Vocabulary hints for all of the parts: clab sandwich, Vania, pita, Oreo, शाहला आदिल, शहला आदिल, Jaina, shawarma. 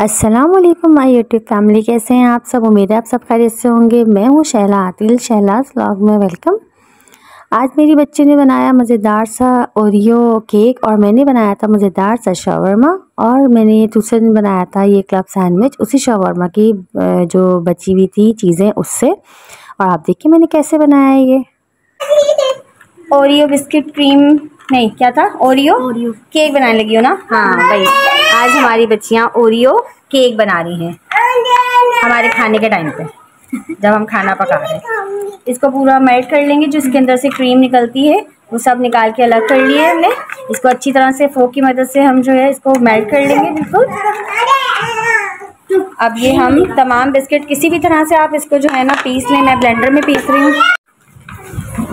अस्सलाम वालेकुम my YouTube family, कैसे हैं आप सब? उम्मीद है आप सब खैरियत से होंगे। मैं हूँ शहला आदिल, शहलास व्लॉग में वेलकम। आज मेरी बच्ची ने बनाया मज़ेदार सा ओरियो केक और मैंने बनाया था मज़ेदार सा शावरमा और मैंने दूसरे दिन बनाया था ये क्लब सैंडविच उसी शावरमा की जो बची हुई थी चीज़ें उससे। और आप देखिए मैंने कैसे बनाया ये ओरियो बिस्किट क्रीम, नहीं क्या था, ओरियो केक बनाने लगी हो ना। हाँ भाई, आज हमारी बच्चियाँ ओरियो केक बना रही हैं हमारे खाने के टाइम पे, जब हम खाना पका रहे हैं। इसको पूरा मेल्ट कर लेंगे, जो इसके अंदर से क्रीम निकलती है वो सब निकाल के अलग कर लिए हमने। इसको अच्छी तरह से फोक की मदद से हम जो है इसको मेल्ट कर लेंगे बिल्कुल। अब ये हम तमाम बिस्किट किसी भी तरह से आप इसको जो है ना पीस लें। मैं ब्लेंडर में पीस रही हूँ।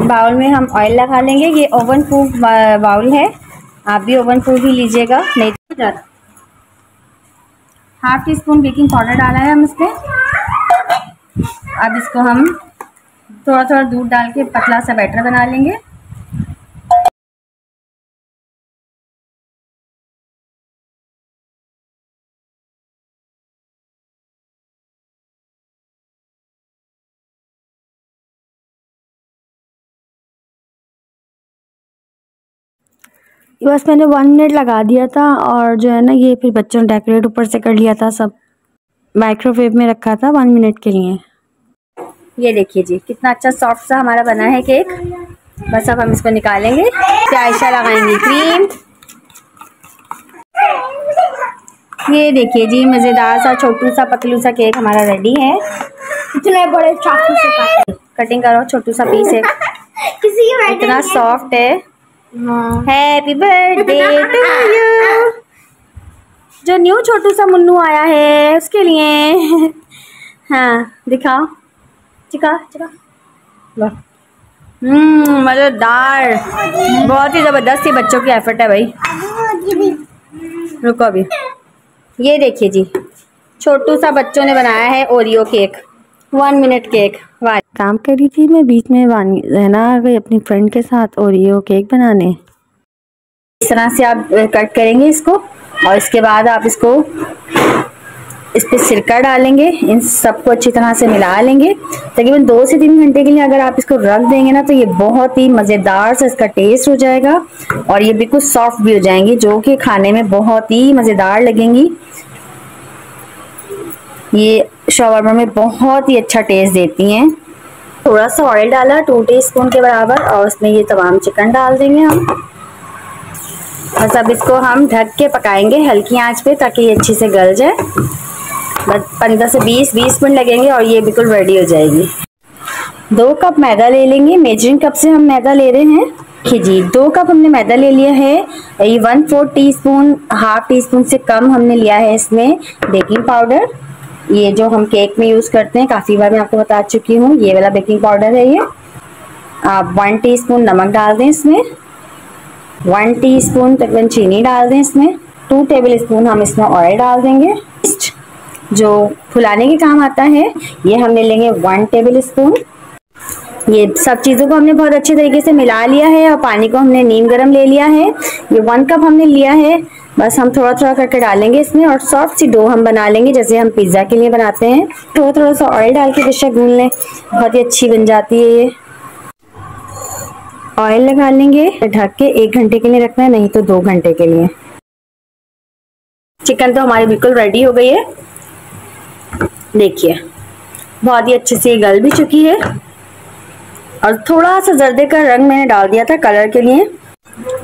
बाउल में हम ऑयल लगा लेंगे, ये ओवन प्रूफ बाउल है, आप भी ओवन प्रूफ ही लीजिएगा। नहीं तो half teaspoon baking powder डाला है हम इसमें। अब इसको हम थोड़ा थोड़ा दूध डाल के पतला सा बैटर बना लेंगे। बस मैंने 1 मिनट लगा दिया था और जो है ना ये फिर बच्चों ने डेकोरेट ऊपर से कर लिया था, सब माइक्रोवेव में रखा था 1 मिनट के लिए। ये देखिए जी कितना अच्छा सॉफ्ट सा हमारा बना है केक। बस अब हम इसको निकालेंगे, आयशा लगाएंगे क्रीम। ये देखिए जी मज़ेदार सा छोटू सा पतलू सा केक हमारा रेडी है। इतने बड़े चाकू से कटिंग करो, छोटू सा पीस है, इतना सॉफ्ट है। Happy birthday to you. जो न्यू छोटू सा मुन्नू आया है उसके लिए। हाँ दिखाओ, चिका चिका, मज़ेदार, बहुत ही ज़बरदस्त ही बच्चों की एफर्ट है भाई। रुको अभी, ये देखिए जी छोटू सा बच्चों ने बनाया है ओरियो केक 1 मिनट केक। वाह, काम कर रही थी मैं बीच में, वानिया आ गई अपनी फ्रेंड के साथ ओरियो केक बनाने। इस तरह से आप कट करेंगे इसको और इसके बाद आप इसको इस पर सिरका डालेंगे, इन सबको अच्छी तरह से मिला लेंगे। तकरीबन 2 से 3 घंटे के लिए अगर आप इसको रख देंगे ना तो ये बहुत ही मज़ेदार सा इसका टेस्ट हो जाएगा और ये बिल्कुल सॉफ्ट भी हो जाएंगी, जो कि खाने में बहुत ही मज़ेदार लगेंगी। ये शावरमा में बहुत ही अच्छा टेस्ट देती हैं। थोड़ा सा ऑयल डाला 2 टीस्पून के बराबर और उसमें ये तमाम चिकन डाल देंगे हम। बस अब इसको हम ढक के पकाएंगे हल्की आंच पे ताकि ये अच्छे से गल जाए। बस 15 से 20 मिनट लगेंगे और ये बिल्कुल रेडी हो जाएगी। 2 कप मैदा ले लेंगे, मेजरिंग कप से हम मैदा ले रहे हैं। देखिए जी 2 कप हमने मैदा ले लिया है, ये 1/4 टीस्पून, हाफ टी स्पून से कम हमने लिया है इसमें बेकिंग पाउडर। ये जो हम केक में यूज़ करते हैं, काफ़ी बार मैं आपको बता चुकी हूँ, ये वाला बेकिंग पाउडर है। ये आप 1 टीस्पून नमक डाल दें इसमें, 1 टीस्पून तकरीबन चीनी डाल दें इसमें, 2 टेबल स्पून हम इसमें ऑयल डाल देंगे। जो फुलाने के काम आता है ये हम ले लेंगे 1 टेबल स्पून। ये सब चीज़ों को हमने बहुत अच्छे तरीके से मिला लिया है और पानी को हमने नीम गर्म ले लिया है। ये 1 कप हमने लिया है, बस हम थोड़ा थोड़ा करके डालेंगे इसमें और सॉफ्ट सी डो हम बना लेंगे जैसे हम पिज़्ज़ा के लिए बनाते हैं। थोड़ा थोड़ा सा ऑयल डाल के पिज़्ज़ा भून लें, बहुत ही अच्छी बन जाती है ये। ऑयल लगा लेंगे, ढक के 1 घंटे के लिए रखना है, नहीं तो 2 घंटे के लिए। चिकन तो हमारी बिल्कुल रेडी हो गई है, देखिए बहुत ही अच्छे से गल भी चुकी है और थोड़ा सा जर्दे का रंग मैंने डाल दिया था कलर के लिए।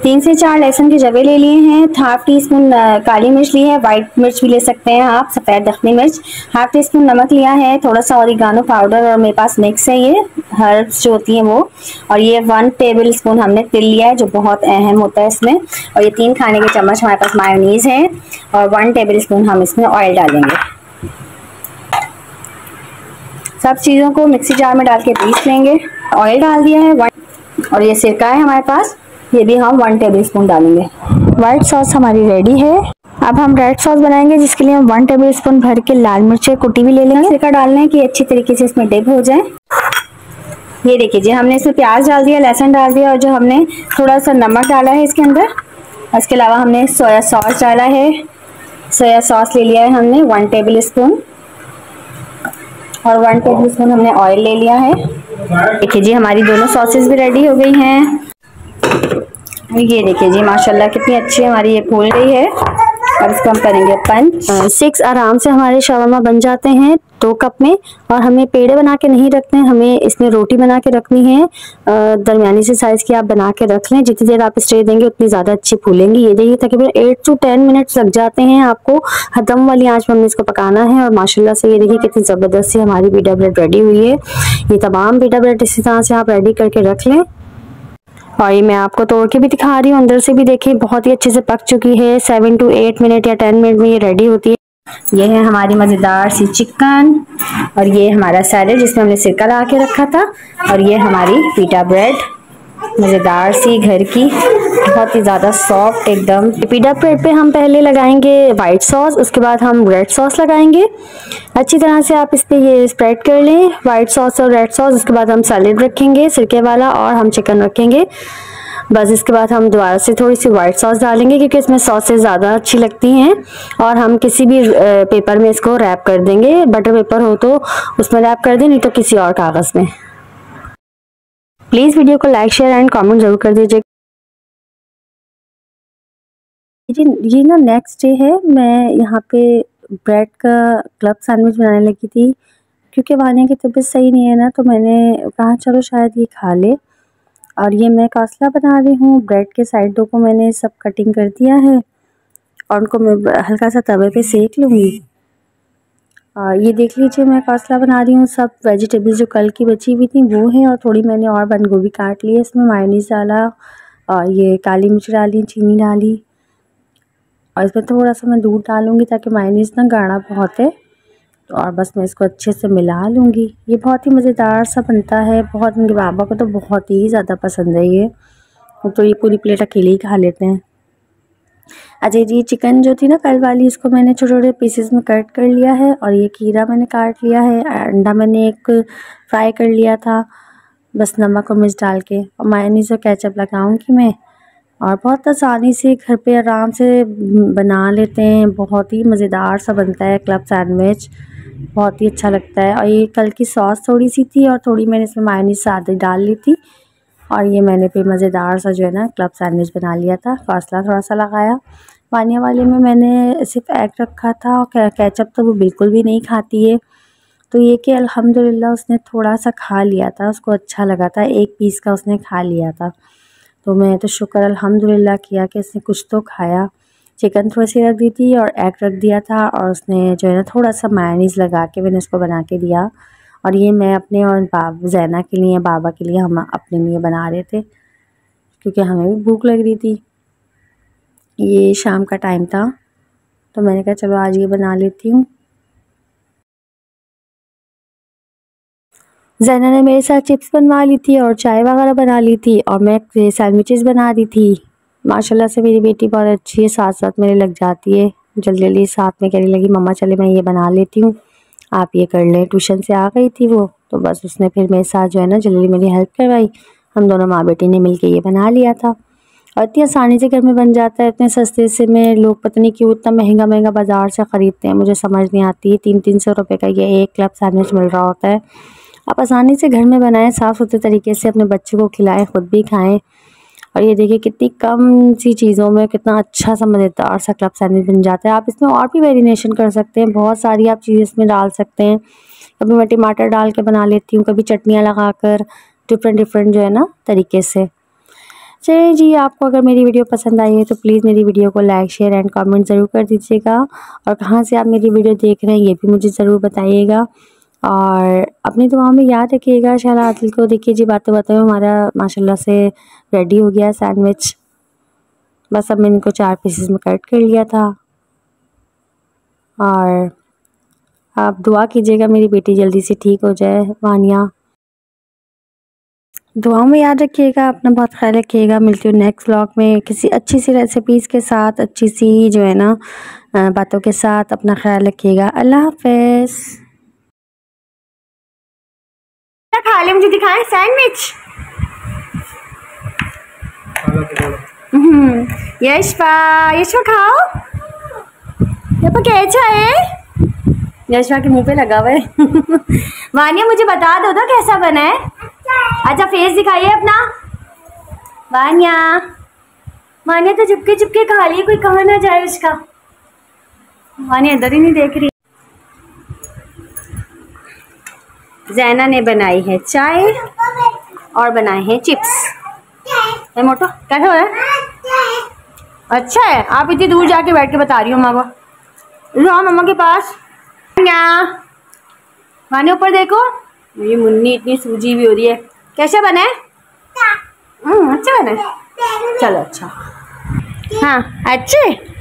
3 से 4 लहसुन के जवे ले लिए हैं, 1/2 टीस्पून काली मिर्च ली है, वाइट मिर्च भी ले सकते हैं आप, सफ़ेद दखनी मिर्च, 1/2 टीस्पून नमक लिया है, थोड़ा सा ओरिगानो पाउडर और मेरे पास मिक्स है ये हर्ब्स जो होती हैं वो, और ये 1 टेबल स्पून हमने तिल लिया है जो बहुत अहम होता है इसमें, और ये 3 खाने के चम्मच हमारे पास मायोनीज़ है और 1 टेबल स्पून हम इसमें ऑयल डालेंगे। सब चीज़ों को मिक्सी जार में डाल के पीस लेंगे। ऑयल डाल दिया है और ये सिरका है हमारे पास, ये भी हम 1 टेबल स्पून डालेंगे। वाइट सॉस हमारी रेडी है, अब हम रेड सॉस बनाएंगे जिसके लिए हम 1 टेबल स्पून भर के लाल मिर्चें कुटी भी ले लेंगे। सिरका डालना है कि अच्छी तरीके से इसमें डिप हो जाए। ये देखिए जी हमने इसमें प्याज डाल दिया, लहसुन डाल दिया और जो हमने थोड़ा सा नमक डाला है इसके अंदर, इसके अलावा हमने सोया सॉस डाला है, सोया सॉस ले लिया है हमने 1 टेबल स्पून और 1 टेबल स्पून हमने ऑयल ले लिया है। देखिए जी हमारी दोनों सॉसेस भी रेडी हो गई हैं। ये देखिए जी माशाल्लाह कितनी अच्छी हमारी ये फूल गई है। अब इसको हम करेंगे पंच। 6 आराम से हमारे शावरमा बन जाते हैं 2 कप में। और हमें पेड़े बना के नहीं रखने, हमें इसमें रोटी बना के रखनी है। दरमियानी से साइज़ की आप बना के रख लें, जितनी देर आप स्टे देंगे उतनी ज़्यादा अच्छी फूलेंगी। ये देखिए तकरीबन 8 से 10 मिनट्स लग जाते हैं आपको। हदम वाली आंच पर हमने इसको पकाना है। और माशाल्लाह से ये देखिए कितनी ज़बरदस्ती हमारी बीटा ब्रेड रेडी हुई है। ये तमाम बीटा ब्रेड इसी तरह से आप रेडी करके रख लें। और ये मैं आपको तोड़ के भी दिखा रही हूँ, अंदर से भी देखें बहुत ही अच्छे से पक चुकी है। 7 से 8 मिनट या 10 मिनट में ये रेडी होती है। ये है हमारी मज़ेदार सी चिकन और ये हमारा सैलेड जिसमें हमने सिरका लगा के रखा था। और ये हमारी पीटा ब्रेड मज़ेदार सी घर की, बहुत ही ज़्यादा सॉफ्ट एकदम। पीटा ब्रेड पे हम पहले लगाएंगे वाइट सॉस, उसके बाद हम रेड सॉस लगाएंगे। अच्छी तरह से आप इस पर ये स्प्रेड कर लें वाइट सॉस और रेड सॉस। उसके बाद हम सैलेड रखेंगे सिरके वाला और हम चिकन रखेंगे बस। इसके बाद हम दोबारा से थोड़ी सी वाइट सॉस डालेंगे क्योंकि इसमें सॉसेस ज़्यादा अच्छी लगती हैं। और हम किसी भी पेपर में इसको रैप कर देंगे, बटर पेपर हो तो उसमें रैप कर दें, नहीं तो किसी और कागज़ में। प्लीज़ वीडियो को लाइक शेयर एंड कमेंट ज़रूर कर दीजिएगा। ये ना नेक्स्ट डे है, मैं यहाँ पे ब्रेड का क्लब सैंडविच बनाने लगी थी क्योंकि वानिया की तबीयत सही नहीं है ना, तो मैंने कहा चलो शायद ये खा ले। और ये मैं कासला बना रही हूँ। ब्रेड के साइडों को मैंने सब कटिंग कर दिया है और उनको मैं हल्का सा तवे पे सेक लूँगी। ये देख लीजिए मैं कासला बना रही हूँ। सब वेजिटेबल्स जो कल की बची हुई थी वो हैं और थोड़ी मैंने और बंद गोभी काट ली है। इसमें मायोनीज़ डाला और ये काली मिर्च डाली, चीनी डाली और इसमें थोड़ा सा मैं दूध डालूँगी ताकि मायोनीज़ ना गाढ़ा बहुत है। तो और बस मैं इसको अच्छे से मिला लूँगी। ये बहुत ही मज़ेदार सा बनता है, बहुत मेरे बाबा को तो बहुत ही ज़्यादा पसंद है ये, तो ये पूरी प्लेट अकेले ही खा लेते हैं। अजय जी चिकन जो थी ना कल वाली, इसको मैंने छोटे छोटे पीसेस में कट कर लिया है। और ये खीरा मैंने काट लिया है, अंडा मैंने एक फ्राई कर लिया था बस नमक और मिर्च डाल के। और मायोनीज और केचप लगाऊंगी मैं। और बहुत आसानी से घर पे आराम से बना लेते हैं, बहुत ही मज़ेदार सा बनता है क्लब सैंडविच, बहुत ही अच्छा लगता है। और ये कल की सॉस थोड़ी सी थी और थोड़ी मैंने इसमें मायोनीज सादी डाल ली थी। और ये मैंने फिर मज़ेदार सा जो है ना क्लब सैंडविच बना लिया था। कासला थोड़ा सा लगाया। वानिया वाले में मैंने सिर्फ एग रखा था और केचप तो वो बिल्कुल भी नहीं खाती है, तो ये कि अल्हम्दुलिल्लाह उसने थोड़ा सा खा लिया था, उसको अच्छा लगा था, 1 पीस का उसने खा लिया था। तो मैं तो शुक्र अल्हम्दुलिल्लाह किया कि उसने कुछ तो खाया। चिकन थोड़ी सी रख दी थी और एग रख दिया था और उसने जो है ना थोड़ा सा मायोनीज़ लगा के मैंने उसको बना के दिया। और ये मैं अपने और जैना के लिए, बाबा के लिए, हम अपने लिए बना रहे थे क्योंकि हमें भी भूख लग रही थी। ये शाम का टाइम था तो मैंने कहा चलो आज ये बना लेती हूँ। जैना ने मेरे साथ चिप्स बनवा ली थी और चाय वगैरह बना ली थी और मैं सैंडविचेस बना दी थी। माशाल्लाह से मेरी बेटी बहुत अच्छी है, साथ साथ मेरे लग जाती है। जल्दी जल्दी साथ में कहने लगी मम्मा चले मैं ये बना लेती हूँ, आप ये कर लें। ट्यूशन से आ गई थी वो, तो बस उसने फिर मेरे साथ जो है ना जल्दी मेरी हेल्प करवाई। हम दोनों माँ बेटी ने मिलके ये बना लिया था। और इतनी आसानी से घर में बन जाता है, इतने सस्ते से में लोग पता नहीं क्यों इतना महंगा महंगा बाज़ार से ख़रीदते हैं, मुझे समझ नहीं आती है। 300-300 रुपये का ये एक क्लब सैंडविच मिल रहा होता है। आप आसानी से घर में बनाएं, साफ़ सुथरे तरीके से अपने बच्चों को खिलाएँ, ख़ुद भी खाएँ। और ये देखिए कितनी कम सी चीज़ों में कितना अच्छा सा मज़ेदार सा क्लब सैंडविच बन जाता है। आप इसमें और भी वेरिएशन कर सकते हैं, बहुत सारी आप चीज़ें इसमें डाल सकते हैं। कभी मैं टमाटर डाल के बना लेती हूँ, कभी चटनियाँ लगा कर, डिफरेंट जो है ना तरीके से। चलिए जी, आपको अगर मेरी वीडियो पसंद आई है तो प्लीज़ मेरी वीडियो को लाइक शेयर एंड कमेंट ज़रूर कर दीजिएगा। और कहाँ से आप मेरी वीडियो देख रहे हैं ये भी मुझे ज़रूर बताइएगा। और अपनी दुआओं में याद रखिएगा शाहला आदिल को। देखिए जी बातों बातों में हमारा माशाल्लाह से रेडी हो गया सैंडविच। बस अब मैंने इनको 4 पीसेस में कट कर लिया था। और आप दुआ कीजिएगा मेरी बेटी जल्दी से ठीक हो जाए वानिया। दुआओं में याद रखिएगा, अपना बहुत ख्याल रखिएगा। मिलती हूँ नेक्स्ट व्लॉग में किसी अच्छी सी रेसिपीज़ के साथ, अच्छी सी जो है ना बातों के साथ। अपना ख्याल रखिएगा, अल्लाह हाफ़िज़। खा ले, मुझे दिखाएं सैंडविच। यशवा, यशवा खाओ। देखो कैसा है, यशवा के मुंह पे लगा हुआ है। वानिया मुझे बता दो तो कैसा बना है। अच्छा फेस दिखाइए अपना। वानिया वानिया तो चुपके चुपके खा रही है, कोई कहा ना जाए उसका। वानिया इधर ही नहीं देख रही। जैना ने बनाई है चाय और बनाए हैं चिप्स। मोटो कैसा हो रहा है? अच्छा है। आप इतनी दूर जाके बैठ के बता रही हो मामा। लो मामा के पास। वाने ऊपर देखो, मेरी मुन्नी इतनी सूजी भी हो रही है। कैसे बना है? अच्छा बना है। चलो अच्छा। हाँ अच्छे।